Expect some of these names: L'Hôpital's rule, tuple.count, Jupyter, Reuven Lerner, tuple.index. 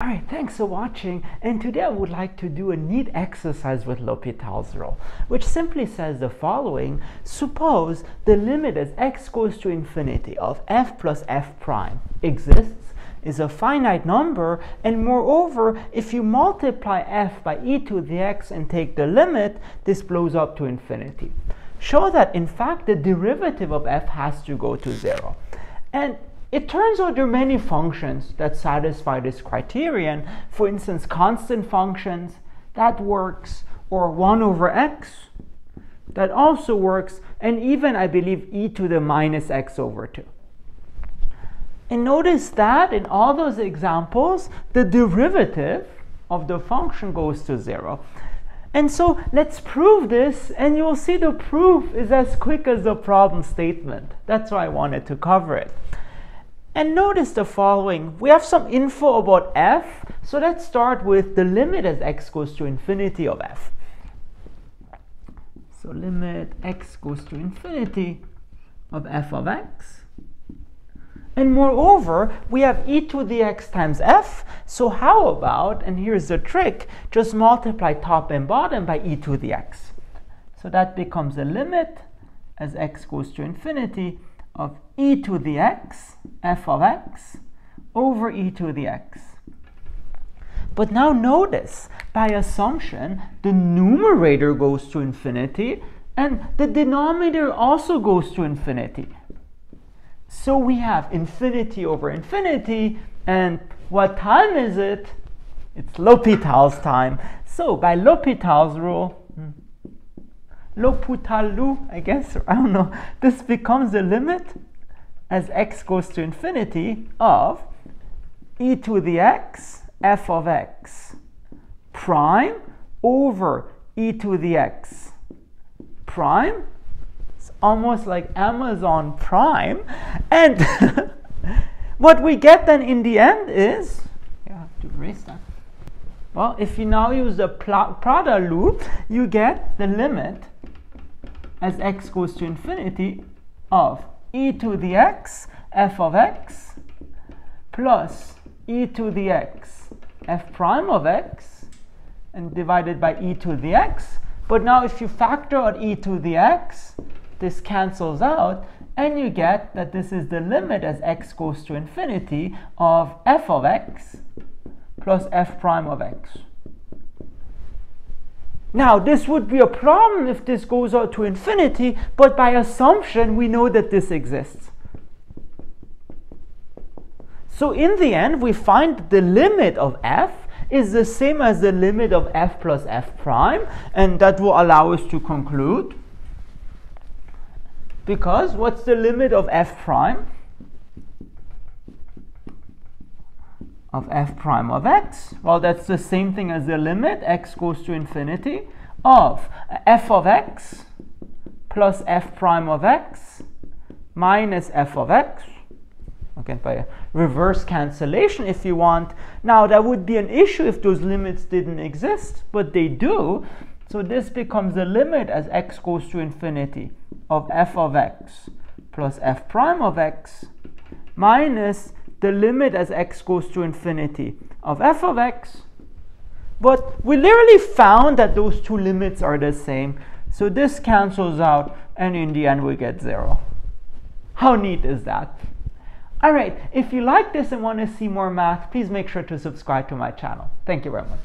Alright, thanks for watching, and today I would like to do a neat exercise with L'Hôpital's rule, which simply says the following. Suppose the limit as x goes to infinity of f plus f prime exists, is a finite number, and moreover, if you multiply f by e to the x and take the limit, this blows up to infinity. Show that in fact the derivative of f has to go to 0. And it turns out there are many functions that satisfy this criterion. For instance, constant functions, that works, or 1 over x, that also works, and even, I believe, e to the minus x over 2. And notice that in all those examples, the derivative of the function goes to 0. And so let's prove this, and you'll see the proof is as quick as the problem statement. That's why I wanted to cover it. And notice the following. We have some info about f, so let's start with the limit as x goes to infinity of f. So limit x goes to infinity of f of x. And moreover, we have e to the x times f, so how about, and here's the trick, just multiply top and bottom by e to the x. So that becomes a limit as x goes to infinity of e to the x, f of x, over e to the x. But now notice, by assumption, the numerator goes to infinity, and the denominator also goes to infinity. So we have infinity over infinity, and what time is it? It's L'Hôpital's time. So by L'Hôpital's rule, L'Hôpital's, I guess, or I don't know, this becomes the limit as x goes to infinity of e to the x, f of x prime over e to the x prime. It's almost like Amazon Prime. And what we get then in the end is, I have to erase that. Well, if you now use the product rule, you get the limit as x goes to infinity of e to the x, f of x, plus e to the x, f prime of x, and divided by e to the x. But now if you factor out e to the x, this cancels out, and you get that this is the limit as x goes to infinity of f of x plus f prime of x. Now, this would be a problem if this goes out to infinity, but by assumption, we know that this exists. So in the end, we find the limit of f is the same as the limit of f plus f prime, and that will allow us to conclude, because what's the limit of f prime? Of f prime of x, well, that's the same thing as the limit x goes to infinity of f of x plus f prime of x minus f of x, okay, by a reverse cancellation if you want. Now that would be an issue if those limits didn't exist, but they do, so this becomes the limit as x goes to infinity of f of x plus f prime of x minus the limit as x goes to infinity of f of x. But we literally found that those two limits are the same. So this cancels out, and in the end we get 0. How neat is that? Alright, if you like this and want to see more math, please make sure to subscribe to my channel. Thank you very much.